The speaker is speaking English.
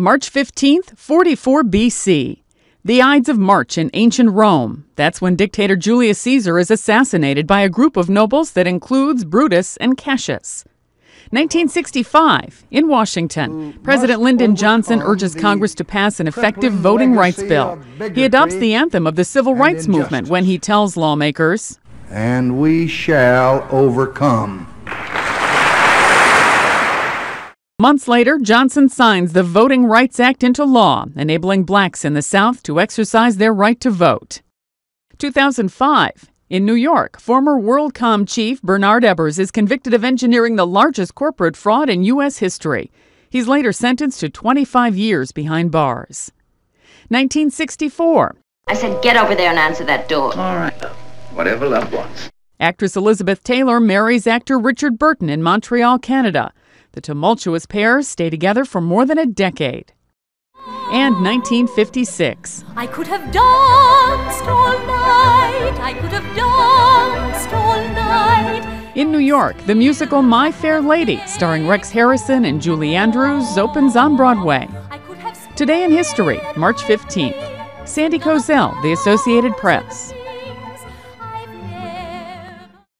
March 15th, 44 BC. The Ides of March in ancient Rome. That's when dictator Julius Caesar is assassinated by a group of nobles that includes Brutus and Cassius. 1965, in Washington, President Lyndon Johnson urges Congress to pass an effective voting rights bill. He adopts the anthem of the civil rights movement when he tells lawmakers, "And we shall overcome." Months later, Johnson signs the Voting Rights Act into law, enabling blacks in the South to exercise their right to vote. 2005. In New York, former WorldCom chief Bernard Ebbers is convicted of engineering the largest corporate fraud in U.S. history. He's later sentenced to 25 years behind bars. 1964. I said, get over there and answer that door. All right. Whatever love wants. Actress Elizabeth Taylor marries actor Richard Burton in Montreal, Canada. The tumultuous pair stay together for more than a decade. And 1956. I could have danced all night. I could have danced all night. In New York, the musical My Fair Lady, starring Rex Harrison and Julie Andrews, opens on Broadway. Today in history, March 15th. Sandy Kozell, The Associated Press.